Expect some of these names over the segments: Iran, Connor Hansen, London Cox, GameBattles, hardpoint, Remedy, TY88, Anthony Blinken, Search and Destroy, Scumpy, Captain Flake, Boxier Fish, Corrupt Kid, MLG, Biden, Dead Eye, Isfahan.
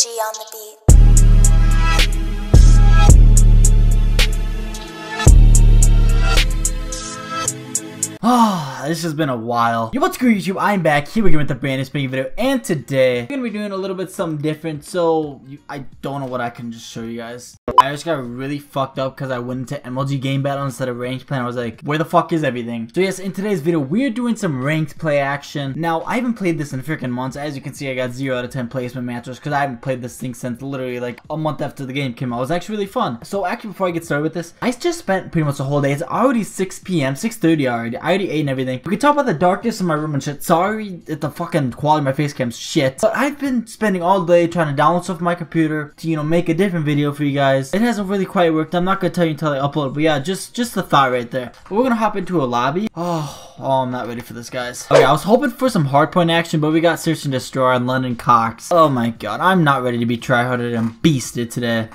G on the beat. Ah, this has been a while. Yo, what's good YouTube? I'm back here again with the brand new spinning video, and today we're gonna be doing a little bit something different. So I don't know what I can just show you guys. I just got really fucked up because I went into MLG game battle instead of ranked play, and I was like, where the fuck is everything? So yes, in today's video, we're doing some ranked play action. Now, I haven't played this in freaking months. As you can see, I got 0 out of 10 placement matches because I haven't played this thing since literally like a month after the game came out. It was actually really fun. So actually, before I get started with this, I just spent pretty much the whole day. It's already 6 p.m., 6:30 already. I already ate and everything. We could talk about the darkness in my room and shit. Sorry at the fucking quality of my face cam's shit. But I've been spending all day trying to download stuff from my computer to, you know, make a different video for you guys. It hasn't really quite worked. I'm not gonna tell you until I upload, but yeah, just the thought right there. We're gonna hop into a lobby. Oh, I'm not ready for this, guys. Okay, I was hoping for some hardpoint action, but we got Search and Destroy on London Cox. Oh my god, I'm not ready to be tryharded and beasted today.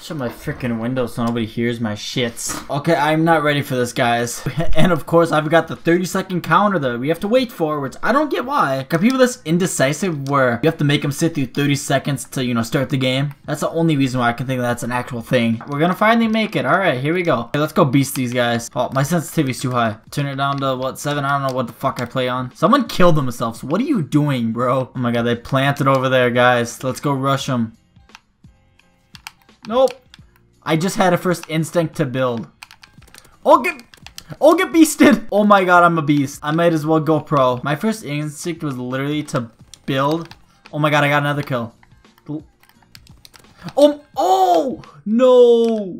Shut my freaking window so nobody hears my shits. Okay, I'm not ready for this, guys. And of course, I've got the 30-second counter that we have to wait for, which I don't get why. Got people that's indecisive where you have to make them sit through 30 seconds to, you know, start the game. That's the only reason why I can think that's an actual thing. We're gonna finally make it. All right, here we go. Okay, let's go beast these guys. Oh, my sensitivity's too high. Turn it down to, what, 7? I don't know what the fuck I play on. Someone killed themselves. What are you doing, bro? Oh my god, they planted over there, guys. Let's go rush them. Nope. I just had a first instinct to build. I'll get beasted. Oh my god, I'm a beast. I might as well go pro. My first instinct was literally to build. Oh my god, I got another kill. Oh no.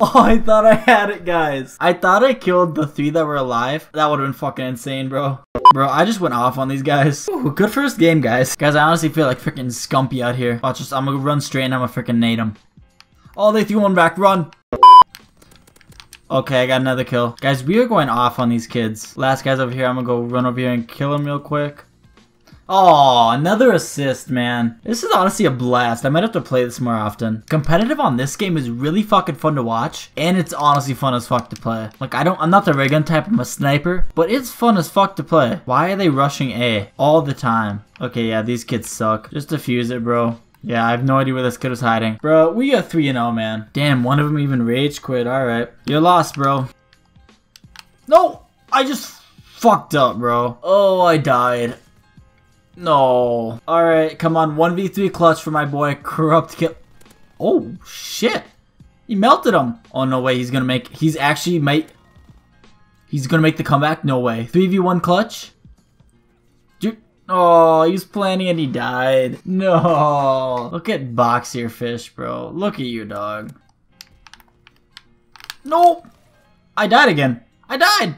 Oh, I thought I had it, guys. I thought I killed the 3 that were alive. That would have been fucking insane, bro. Bro, I just went off on these guys. Ooh, good first game, guys. Guys, I honestly feel like freaking Scumpy out here. Watch this. I'm gonna run straight and I'm gonna freaking nade him. Oh, they threw one back. Run. Okay, I got another kill. Guys, we are going off on these kids. Last guy's over here. I'm gonna go run over here and kill him real quick. Oh, another assist, man. This is honestly a blast. I might have to play this more often. Competitive on this game is really fucking fun to watch, and it's honestly fun as fuck to play. Like, I'm not the ray gun type, I'm a sniper, but it's fun as fuck to play. Why are they rushing A all the time? Okay, yeah, these kids suck. Just defuse it, bro. Yeah, I have no idea where this kid was hiding. Bro, we got 3-0, man. Damn, one of them even rage quit. All right. You're lost, bro. No! I just fucked up, bro. Oh, I died. No. All right, come on. 1v3 clutch for my boy, Corrupt Kid. Oh, shit. He melted him. Oh, no way. He's gonna make the comeback? No way. 3v1 clutch? Oh, he was planning and he died. No. Look at Boxier Fish, bro. Look at you, dog. Nope. I died again. I died.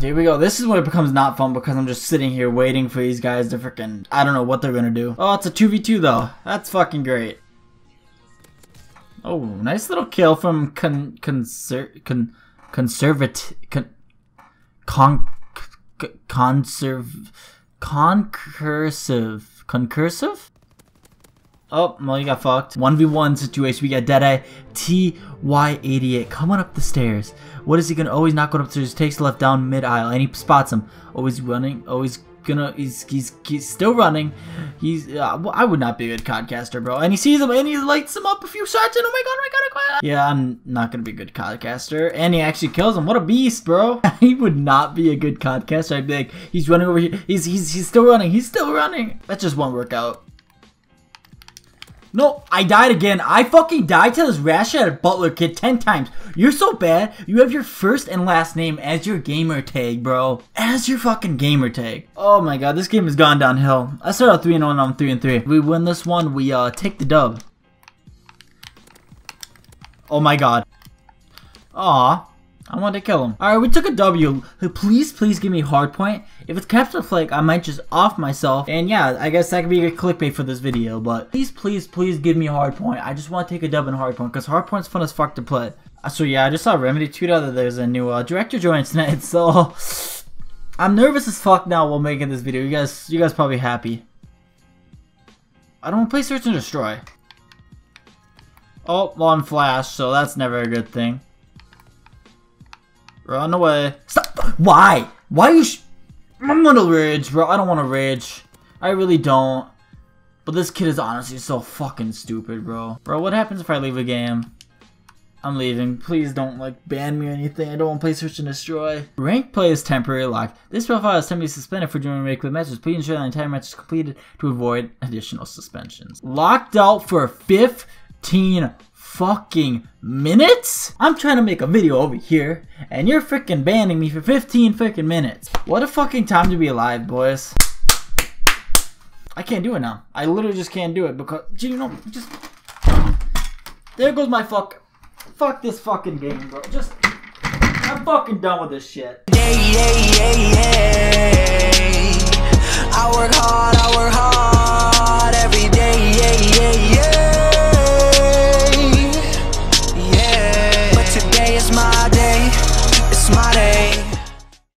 Here we go. This is when it becomes not fun because I'm just sitting here waiting for these guys to freaking... I don't know what they're going to do. Oh, it's a 2v2, though. That's fucking great. Oh, nice little kill from Concursive? Oh, well, you got fucked. 1v1 situation. We got Dead Eye, TY88 coming up the stairs. What is he gonna? Oh, he's not going up the stairs. Takes left down mid aisle, and he spots him. Oh, he's running. Oh, he's still running. Well, I would not be a good podcaster, bro. And he sees him, and he lights him up a few shots. And oh my god. Yeah, I'm not gonna be a good podcaster. And he actually kills him. What a beast, bro. He would not be a good podcaster. I'd be like, he's running over here. He's still running. He's still running. That just won't work out. No, I died again. I fucking died to this rash-headed butler kid 10 times. You're so bad. You have your first and last name as your gamer tag, bro. As your fucking gamer tag. Oh my god, this game has gone downhill. I started out 3-0 and I'm 3-3. We win this one. We take the dub. Oh my god. Aw. I wanted to kill him. Alright, we took a W. Please, please give me hardpoint. If it's Captain Flake, I might just off myself. And yeah, I guess that could be a clickbait for this video, but please, please, please give me hardpoint. I just want to take a dub in hardpoint, because hardpoint's fun as fuck to play. So yeah, I just saw Remedy tweet out that there's a new director joining tonight, so... I'm nervous as fuck now while making this video. You guys probably happy. I don't want to play Search and Destroy. Oh, well, I'm flashed, so that's never a good thing. Run away. Stop. Why? Why are you I'm gonna rage, bro. I don't wanna rage. I really don't. But this kid is honestly so fucking stupid, bro. Bro, what happens if I leave a game? I'm leaving. Please don't, like, ban me or anything. I don't want to play Search and Destroy. Rank play is temporarily locked. This profile is temporarily suspended for doing rank play matches. Please ensure the entire match is completed to avoid additional suspensions. Locked out for 15 fucking minutes? I'm trying to make a video over here, and you're freaking banning me for 15 freaking minutes. What a fucking time to be alive, boys. I can't do it now. I literally just can't do it because, you know, just... There goes my fuck... Fuck this fucking game, bro. I'm fucking done with this shit.